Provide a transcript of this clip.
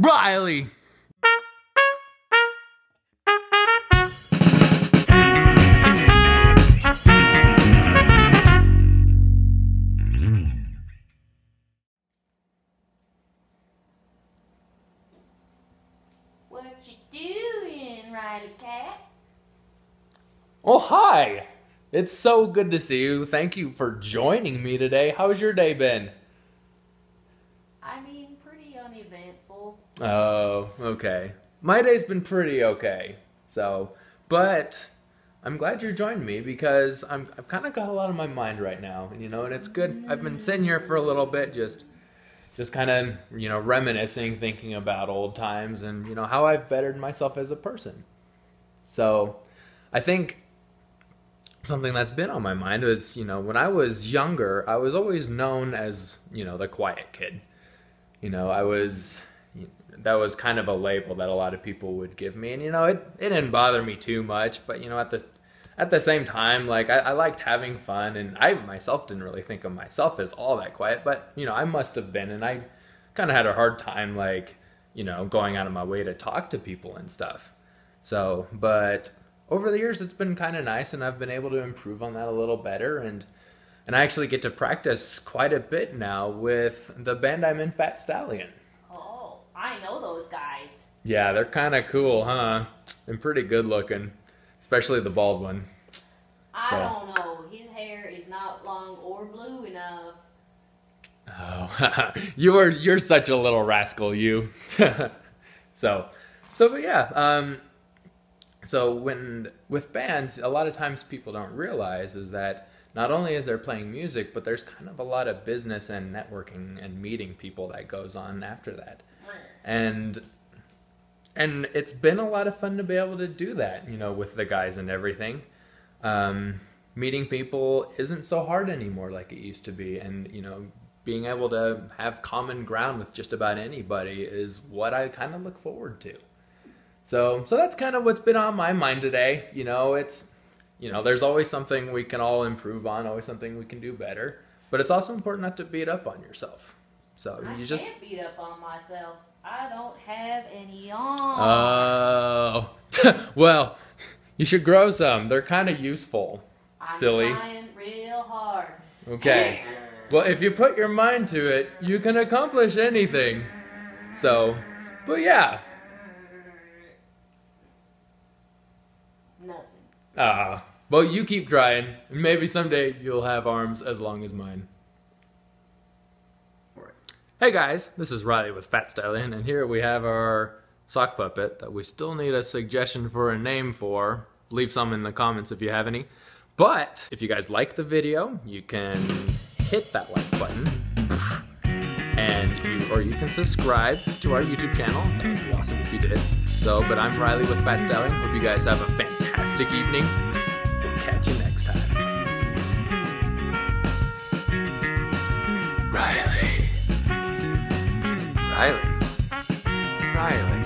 Riley. What you doing, Riley Cat? Oh, hi. It's so good to see you. Thank you for joining me today. How's your day been? I mean, pretty uneventful. Oh, okay. My day's been pretty okay. So, but I'm glad you're joining me because I've kind of got a lot on my mind right now, you know, and it's good. I've been sitting here for a little bit just kind of, you know, reminiscing, thinking about old times and, you know, how I've bettered myself as a person. So, I think something that's been on my mind was, you know, when I was younger, I was always known as, you know, the quiet kid. You know, that was kind of a label that a lot of people would give me. And, you know, it didn't bother me too much. But, you know, at the same time, like, I liked having fun. And I myself didn't really think of myself as all that quiet. But, you know, I must have been. And I kind of had a hard time, like, you know, going out of my way to talk to people and stuff. So, but over the years, it's been kind of nice, and I've been able to improve on that a little better, and I actually get to practice quite a bit now with the band I'm in, Fat Stallion. Oh, I know those guys. Yeah, they're kind of cool, huh? And pretty good looking, especially the bald one. I don't know. His hair is not long or blue enough. Oh, you're such a little rascal, you. so but yeah. So with bands, a lot of times people don't realize is that not only is there playing music, but there's kind of a lot of business and networking and meeting people that goes on after that. And it's been a lot of fun to be able to do that, you know, with the guys and everything. Meeting people isn't so hard anymore like it used to be. And, you know, being able to have common ground with just about anybody is what I kind of look forward to. So that's kind of what's been on my mind today. You know, it's, you know, there's always something we can all improve on, always something we can do better. But it's also important not to beat up on yourself. So you just can't beat up on myself. I don't have any on. Oh, well, you should grow some. They're kind of useful. Silly. I'm trying real hard. Okay. Well, if you put your mind to it, you can accomplish anything. So, but yeah. Well, you keep trying, and maybe someday you'll have arms as long as mine. Hey guys, this is Riley with Fat Stallion, and here we have our sock puppet that we still need a suggestion for a name for. Leave some in the comments if you have any. But if you guys like the video, you can hit that like button, and or you can subscribe to our YouTube channel. That'd be awesome if you did. So, but I'm Riley with Fat Stallion. Hope you guys have a fantastic evening. We'll catch you next time. Riley. Riley. Riley.